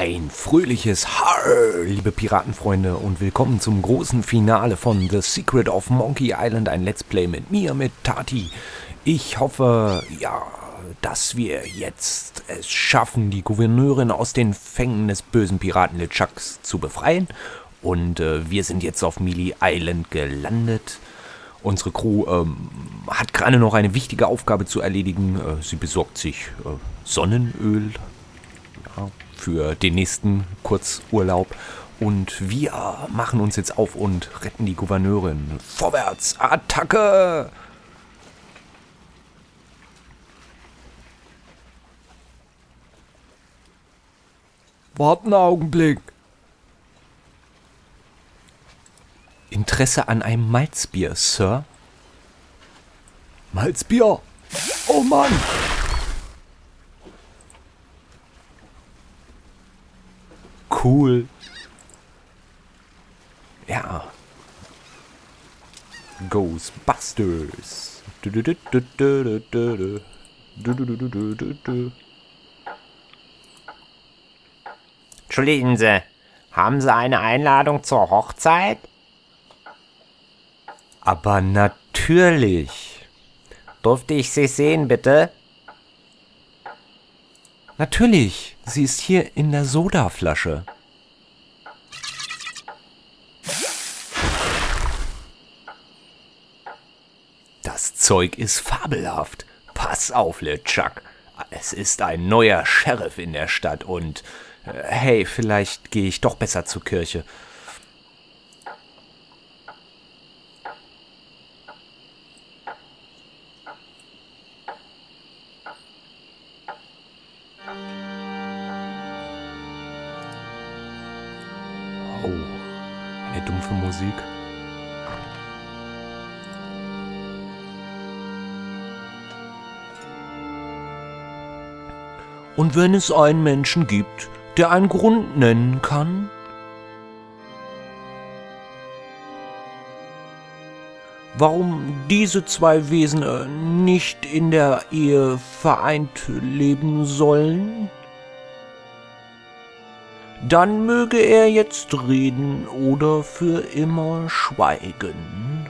Ein fröhliches Harr, liebe Piratenfreunde, und willkommen zum großen Finale von The Secret of Monkey Island, ein Let's Play mit mir, mit Tati. Ich hoffe, ja, dass wir jetzt es schaffen, die Gouverneurin aus den Fängen des bösen Piraten LeChucks zu befreien. Und wir sind jetzt auf Melee Island gelandet. Unsere Crew hat gerade noch eine wichtige Aufgabe zu erledigen. Sie besorgt sich Sonnenöl, ja, für den nächsten Kurzurlaub, und wir machen uns jetzt auf und retten die Gouverneurin. Vorwärts, Attacke! Warte einen Augenblick. Interesse an einem Malzbier, Sir? Malzbier? Oh Mann! Cool. Ja. Ghostbusters. Entschuldigen Sie, haben Sie eine Einladung zur Hochzeit? Aber natürlich. Durfte ich Sie sehen, bitte? Natürlich. Sie ist hier in der Sodaflasche. Das Zeug ist fabelhaft. Pass auf, LeChuck. Es ist ein neuer Sheriff in der Stadt und... hey, vielleicht gehe ich doch besser zur Kirche. Dumpfe Musik. Und wenn es einen Menschen gibt, der einen Grund nennen kann? Warum diese zwei Wesen nicht in der Ehe vereint leben sollen? Dann möge er jetzt reden oder für immer schweigen.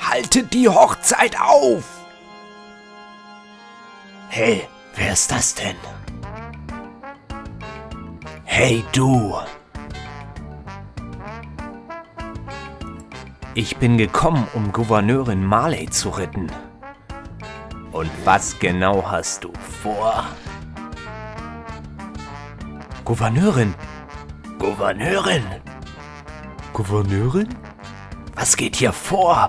Haltet die Hochzeit auf! Hey, wer ist das denn? Hey, du! Ich bin gekommen, um Gouverneurin Marley zu retten. Und was genau hast du vor? Gouverneurin! Gouverneurin! Gouverneurin? Was geht hier vor?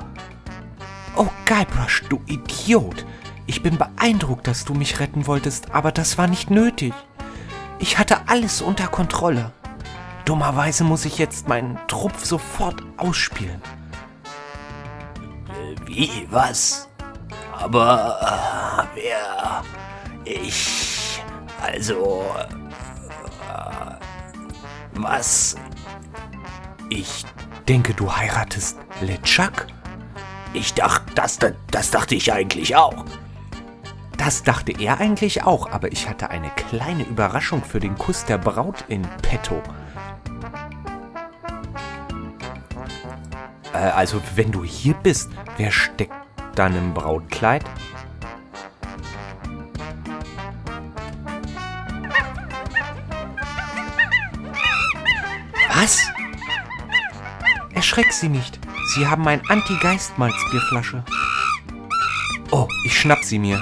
Oh, Guybrush, du Idiot! Ich bin beeindruckt, dass du mich retten wolltest, aber das war nicht nötig. Ich hatte alles unter Kontrolle. Dummerweise muss ich jetzt meinen Trupp sofort ausspielen. Wie, was? Aber, wer? Ich, also, was? Ich denke, du heiratest LeChuck? Ich dachte, das dachte ich eigentlich auch. Das dachte er eigentlich auch, aber ich hatte eine kleine Überraschung für den Kuss der Braut in petto. Also, wenn du hier bist, wer steckt dann im Brautkleid? Was? Erschreck sie nicht. Sie haben ein Anti-Geist-Malzbierflasche. Oh, ich schnapp sie mir.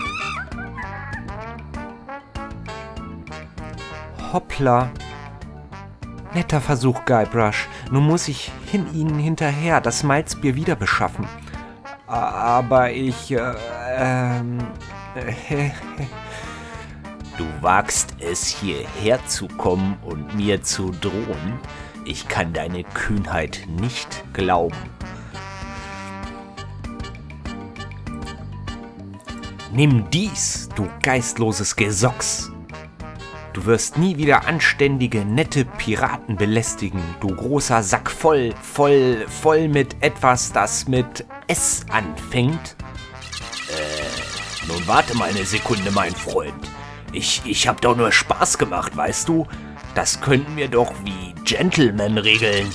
Hoppla. Netter Versuch, Guybrush. Nun muss ich ihnen hinterher das Malzbier wieder beschaffen. Aber ich... Du wagst es, hierher zu kommen und mir zu drohen? Ich kann deine Kühnheit nicht glauben. Nimm dies, du geistloses Gesocks! Du wirst nie wieder anständige, nette Piraten belästigen, du großer Sack voll mit etwas, das mit S anfängt? Nun warte mal eine Sekunde, mein Freund. Ich hab doch nur Spaß gemacht, weißt du? Das könnten wir doch wie Gentlemen regeln.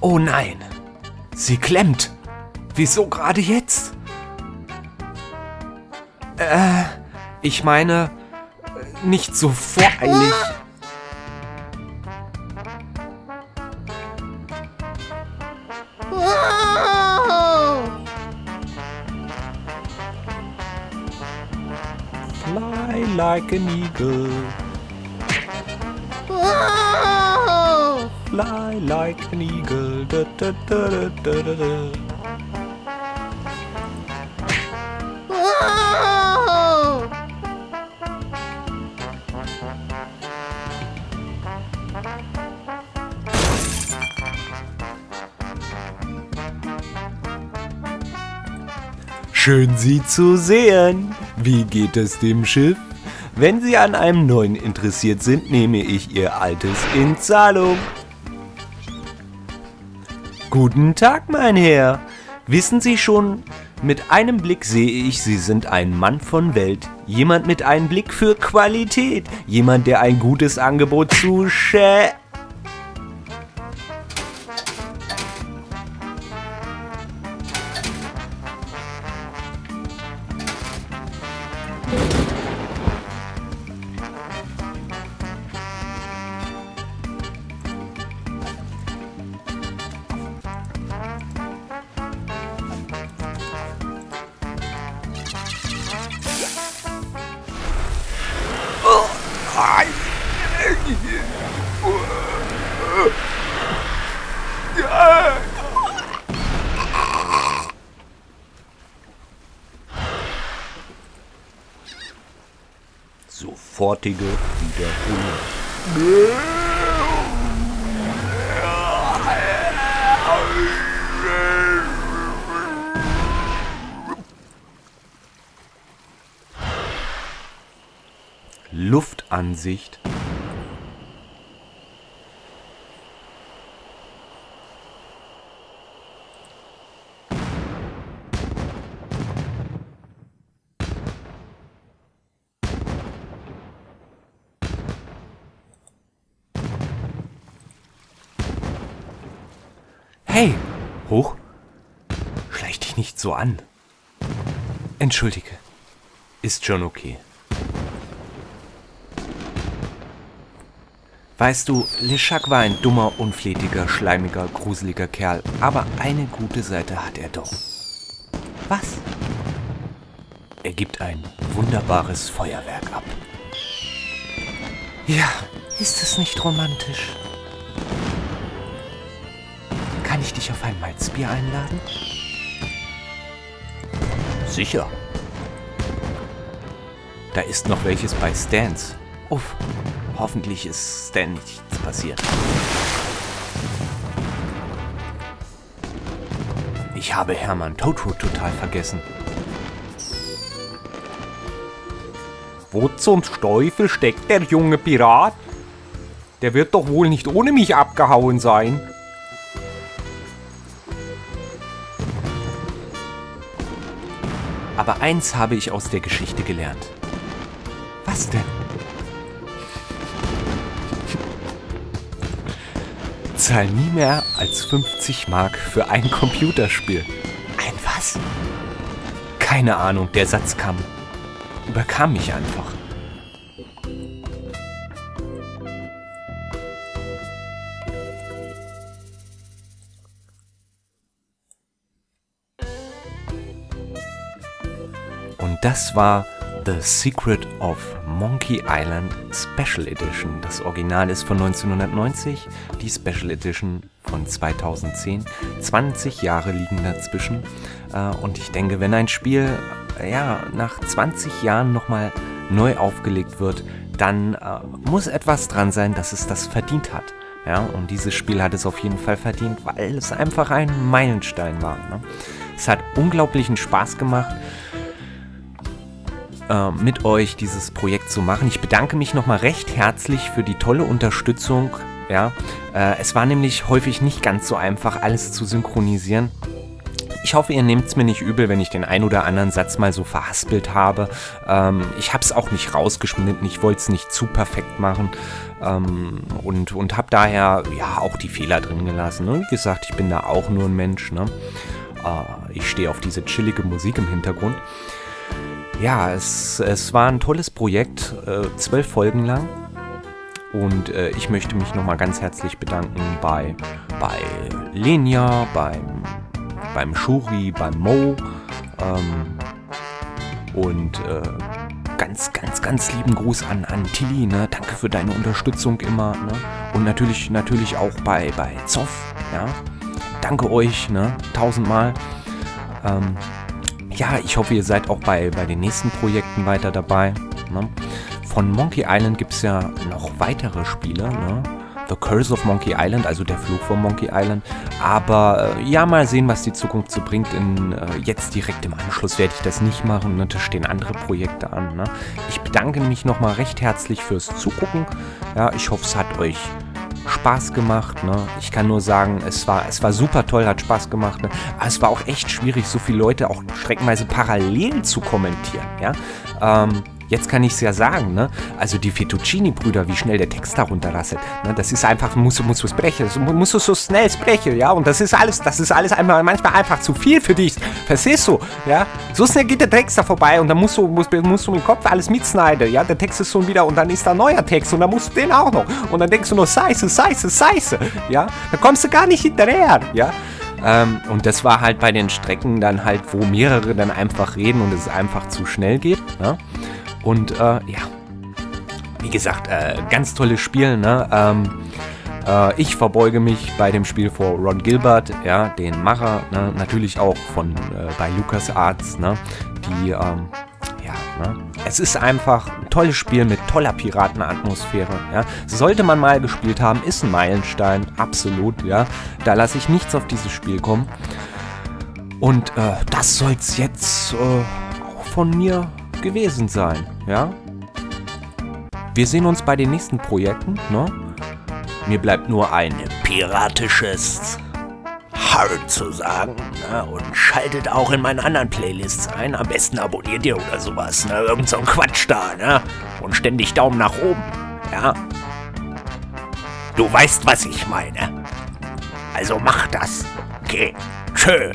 Oh nein, sie klemmt. Wieso gerade jetzt? Ich meine, nicht so voreilig. Fly like an eagle. Fly like an eagle. Da, da, da, da, da, da, da. Schön, Sie zu sehen. Wie geht es dem Schiff? Wenn Sie an einem neuen interessiert sind, nehme ich Ihr altes in Zahlung. Guten Tag, mein Herr. Wissen Sie schon, mit einem Blick sehe ich, Sie sind ein Mann von Welt. Jemand mit einem Blick für Qualität. Jemand, der ein gutes Angebot zu sofortige Wiederholung. Luftansicht. Hey, hoch, schleich dich nicht so an. Entschuldige, ist schon okay. Weißt du, LeChuck war ein dummer, unflätiger, schleimiger, gruseliger Kerl, aber eine gute Seite hat er doch. Was? Er gibt ein wunderbares Feuerwerk ab. Ja, ist es nicht romantisch? Kann ich dich auf ein Malzbier einladen? Sicher. Da ist noch welches bei Stans. Uff, hoffentlich ist Stan nichts passiert. Ich habe Hermann Toothrot total vergessen. Wo zum Teufel steckt der junge Pirat? Der wird doch wohl nicht ohne mich abgehauen sein. Aber eins habe ich aus der Geschichte gelernt. Was denn? Zahl nie mehr als 50 Mark für ein Computerspiel. Ein was? Keine Ahnung, der Satz überkam mich einfach. Das war The Secret of Monkey Island Special Edition. Das Original ist von 1990, die Special Edition von 2010. 20 Jahre liegen dazwischen. Und ich denke, wenn ein Spiel ja, nach 20 Jahren nochmal neu aufgelegt wird, dann muss etwas dran sein, dass es das verdient hat. Ja, und dieses Spiel hat es auf jeden Fall verdient, weil es einfach ein Meilenstein war. Ne? Es hat unglaublichen Spaß gemacht, mit euch dieses Projekt zu machen. Ich bedanke mich nochmal recht herzlich für die tolle Unterstützung Ja? Es war nämlich häufig nicht ganz so einfach, alles zu synchronisieren. Ich hoffe, ihr nehmt es mir nicht übel, wenn ich den ein oder anderen Satz mal so verhaspelt habe. Ich habe es auch nicht rausgeschnitten, ich wollte es nicht zu perfekt machen und habe daher ja auch die Fehler drin gelassen. Und wie gesagt, ich bin da auch nur ein Mensch. Ne? Ich stehe auf diese chillige Musik im Hintergrund. Ja, es war ein tolles Projekt, 12 Folgen lang. Und ich möchte mich nochmal ganz herzlich bedanken bei Lenia, beim Shuri, beim Mo und ganz lieben Gruß an Tilly, ne? Danke für deine Unterstützung immer, ne? Und natürlich auch bei Zoff, ja? Danke euch, ne? 1000 Mal. Ja, ich hoffe, ihr seid auch bei den nächsten Projekten weiter dabei, ne? Von Monkey Island gibt es ja noch weitere Spiele, ne? The Curse of Monkey Island, also der Fluch von Monkey Island. Aber ja, mal sehen, was die Zukunft so bringt. Jetzt direkt im Anschluss werde ich das nicht machen, ne? Da stehen andere Projekte an. Ne? Ich bedanke mich nochmal recht herzlich fürs Zugucken. Ja, ich hoffe, es hat euch Spaß gemacht. Ne? Ich kann nur sagen, es war super toll, hat Spaß gemacht. Ne? Aber es war auch echt schwierig, so viele Leute auch streckenweise parallel zu kommentieren. Ja? Jetzt kann ich es ja sagen, ne? Also die Fettuccini-Brüder, wie schnell der Text darunter rasselt, ne? Das ist einfach, musst du so schnell sprechen, ja? Und das ist alles manchmal einfach zu viel für dich. Verstehst du, ja? So schnell geht der Text da vorbei und dann musst du im Kopf alles mitschneiden, ja? Der Text ist schon wieder und dann ist da neuer Text und dann musst du den auch noch. Und dann denkst du nur, Scheiße, ja? Da kommst du gar nicht hinterher, ja? Und das war halt bei den Strecken dann halt, wo mehrere dann einfach reden und es einfach zu schnell geht, ne? Und ja, wie gesagt, ganz tolles Spiel, ne? Ich verbeuge mich bei dem Spiel vor Ron Gilbert, ja, den Macher, ne? Natürlich auch bei LucasArts, ne? Die, ja, ne? Es ist einfach ein tolles Spiel mit toller Piratenatmosphäre, ja? Sollte man mal gespielt haben, ist ein Meilenstein, absolut, ja? Da lasse ich nichts auf dieses Spiel kommen. Und das soll's jetzt auch von mir gewesen sein, ja? Wir sehen uns bei den nächsten Projekten, ne? Mir bleibt nur ein piratisches Heart zu sagen, ne? Und schaltet auch in meinen anderen Playlists ein. Am besten abonniert ihr oder sowas, ne? Irgend so ein Quatsch da, ne? Und ständig Daumen nach oben, ja? Du weißt, was ich meine. Also mach das. Okay, tschö.